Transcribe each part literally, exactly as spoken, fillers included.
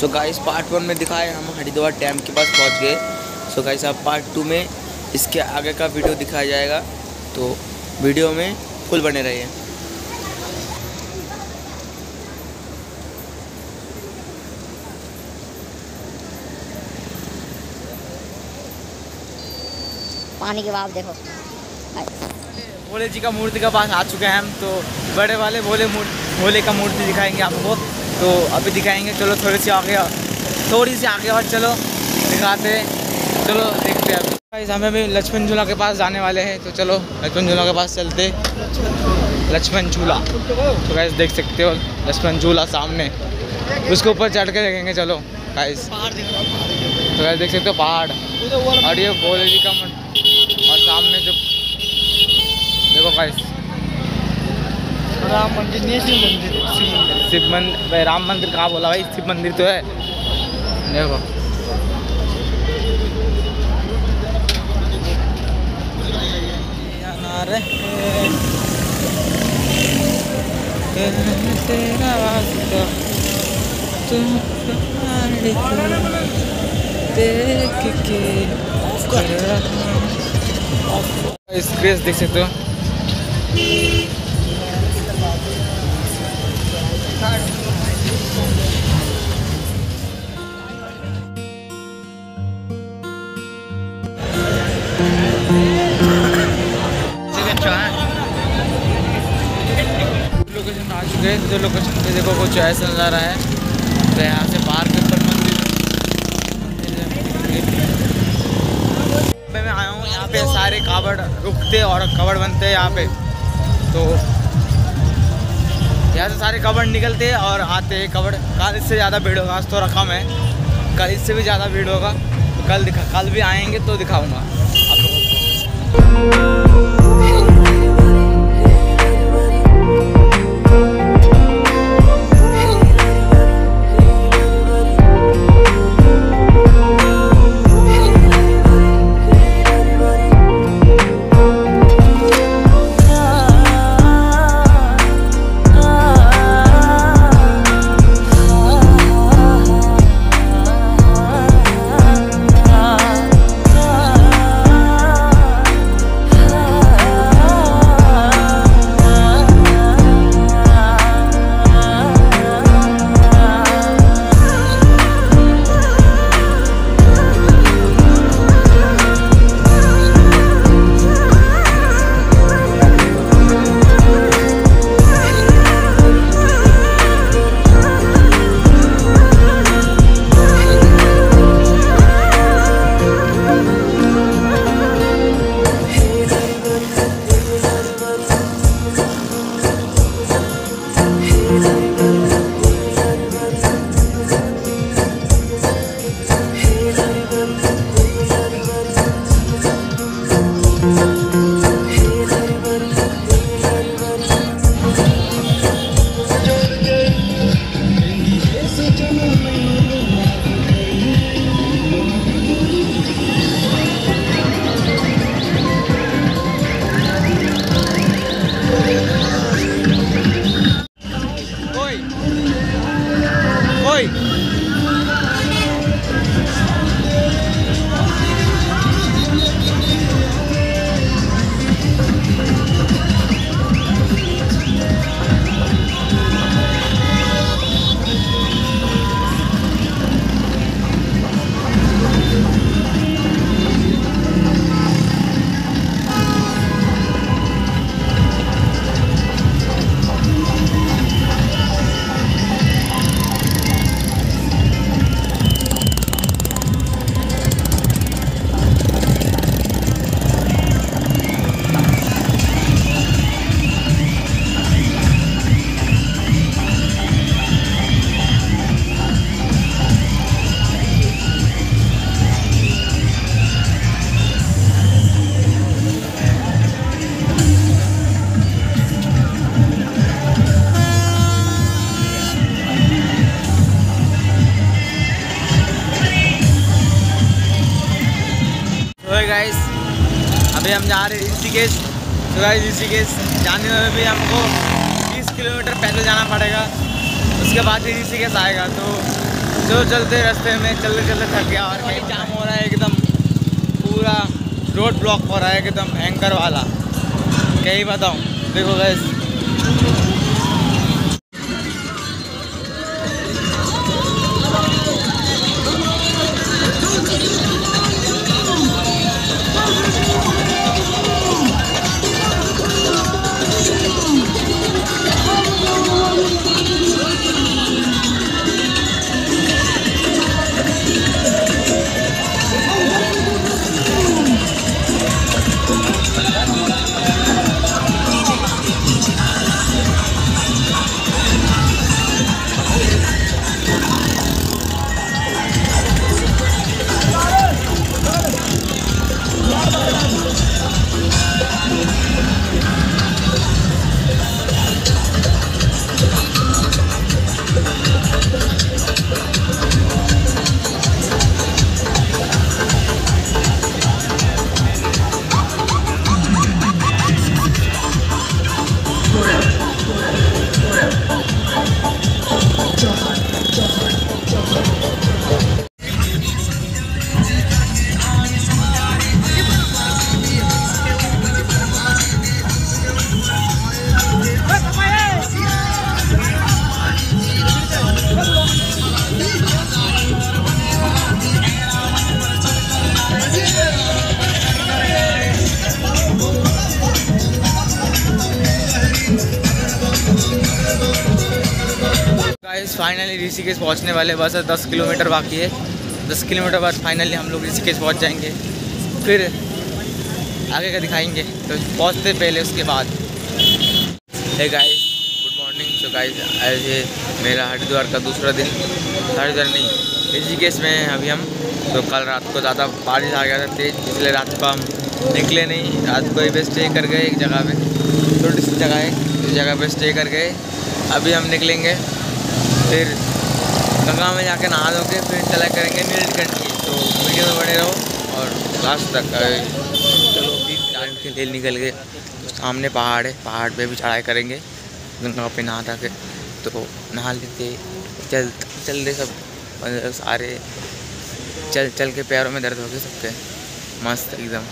So guys part one में दिखाए हम हरिद्वार डैम के पास पहुंच गए। सो गाइस आप पार्ट टू में इसके आगे का वीडियो दिखाया जाएगा, तो वीडियो में फुल बने रहिए। पानी के बाद देखो भोले जी का मूर्ति का पास आ चुके हैं हम, तो बड़े वाले भोले भोले का मूर्ति दिखाएंगे आपको, तो अभी दिखाएंगे। चलो थोड़ी सी आगे थोड़ी सी आगे और चलो दिखाते हैं, चलो देखते हैं। गाइस हमें भी लक्ष्मण झूला के पास जाने वाले हैं, तो चलो लक्ष्मण झूला के पास चलते। लक्ष्मण झूला तो गाइस देख सकते हो, लक्ष्मण झूला सामने, उसके ऊपर चढ़ के देखेंगे। चलो गाइस तो गाइस देख सकते हो पहाड़, और ये भोले जी का मूर्ति, और सामने जो देखो गाइस राम मंदिर, नहीं शिव मंदिर, शिव मंदिर भाई, राम मंदिर कहाँ बोला भाई, शिव मंदिर तो है। देखो इस ग्रेस देख सकते हो। लोकेशन आ चुके हैं, जो लोकेशन पे देखो कुछ ऐसा नज़ारा है। तो यहाँ से बाहर के ऊपर मैं आया हूँ, यहाँ पे सारे कावड़ रुकते और कावड़ बनते हैं यहाँ पे, तो यहाँ से सारे कावड़ निकलते और आते हैं कावड़। कल इससे ज़्यादा भीड़ होगा, आज तो रकम है, कल इससे भी ज़्यादा भीड़ होगा, तो कल दिखा कल भी आएंगे तो दिखाऊंगा आप लोगों को। अभी हम जा रहे हैं ऋषिकेश। तो गाइस ऋषिकेश जाने में भी हमको बीस किलोमीटर पैदल जाना पड़ेगा, उसके बाद ही ऋषिकेश आएगा। तो जो चलते रास्ते में चलते चलते थक गया और कहीं जाम हो रहा है एकदम, पूरा रोड ब्लॉक हो रहा है एकदम एंकर वाला, कहीं बताऊं। देखो गाइस, फाइनली ऋषिकेश पहुंचने वाले, बस दस किलोमीटर बाकी है। दस किलोमीटर बाद फाइनली हम लोग ऋषिकेश पहुंच जाएंगे, फिर आगे का दिखाएंगे। तो पहुंचते पहले उसके बाद। Hey guys, good morning. So guys, आज है मेरा हरिद्वार का दूसरा दिन। हरिद्वार नहीं, ऋषिकेश में हैं अभी हम। तो कल रात को ज़्यादा बारिश आ गया था तेज, इसलिए रात को हम निकले नहीं। रात को ही पे स्टे कर गए एक जगह पर, छोटी सी जगह है, उस जगह पर स्टे कर गए। अभी हम निकलेंगे, फिर गंगा में जाके नहा धो के फिर चला करेंगे नीलकंठ की। तो वीडियो में बने रहो और लास्ट तक। चलो अभी टाइम के लिए निकल गए। तो सामने पहाड़ है, पहाड़ पे भी चढ़ाई करेंगे गंगा पे नहा धो के। तो नहा लेते चल चल दे सब सारे, चल चल के पैरों में दर्द हो गए सबके, मस्त एकदम।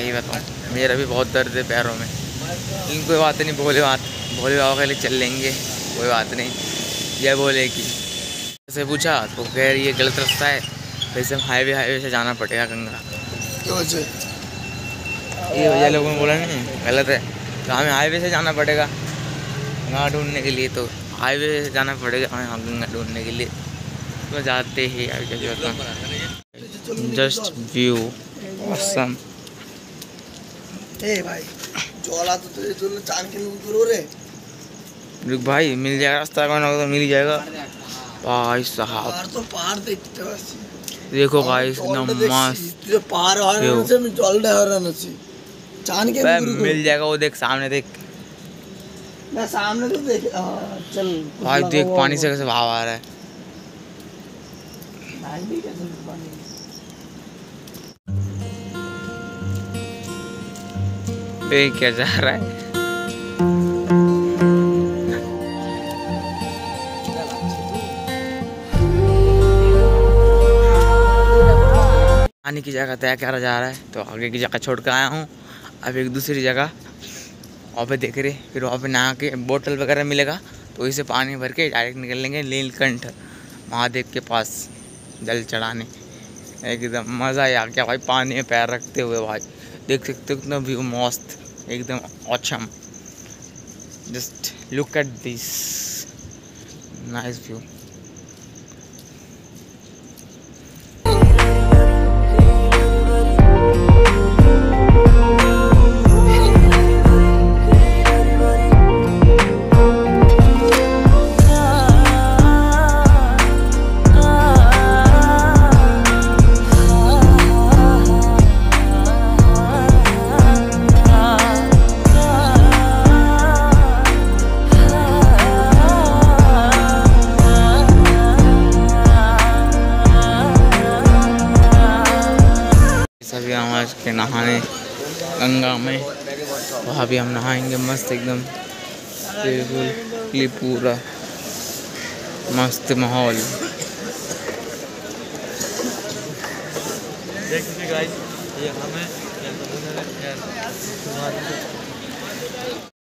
यही बताऊँ, मेरा भी बहुत दर्द है पैरों में, लेकिन कोई बात नहीं, भोले बात भोले बाबा के लिए चल लेंगे, कोई बात नहीं। यह बोले कि से पूछा तो कह रही है गलत रास्ता है, वैसे हाईवे हाईवे से जाना पड़ेगा गंगा। तो ये भैया लोगों ने बोला नहीं गलत है, तो हमें हाईवे से जाना पड़ेगा गंगा ढूंढने के लिए। तो हाईवे से जाना पड़ेगा हमें गंगा ढूंढने के लिए। तो जाते ही जस्ट व्यू ऑसम। ए भाई झोला तो तुझे झोला चार किलोमीटर दूर है भाई, मिल जाएगा रास्ता का ना तो मिल जाएगा भाई साहब। तो पहाड़ देखते हो, देखो भाई एकदम मस्त पहाड़ से में चल रहा है चांद के गुरु मिल जाएगा। वो देख सामने, देख मैं सामने तो देख चल भाई, देख पानी से कैसे भाव आ रहा है भाई, कैसे पानी। ये क्या जा रहा है की जगह तय करा जा रहा है। तो आगे की जगह छोड़ कर आया हूँ, अब एक दूसरी जगह वहाँ पे देख रहे, फिर वहाँ पे नहा के बोतल वगैरह मिलेगा तो इसे पानी भर के डायरेक्ट निकल लेंगे नीलकंठ महादेव के पास जल चढ़ाने। एकदम मज़ा ही आ गया भाई, पानी में पैर रखते हुए भाई, देख सकते हो कितना व्यू मस्त एकदम awesome. Just look at this nice view. के नहाने गंगा में, वहाँ भी हम नहाएंगे मस्त एकदम, पूरा मस्त माहौल। देखिए गाइस, ये हमें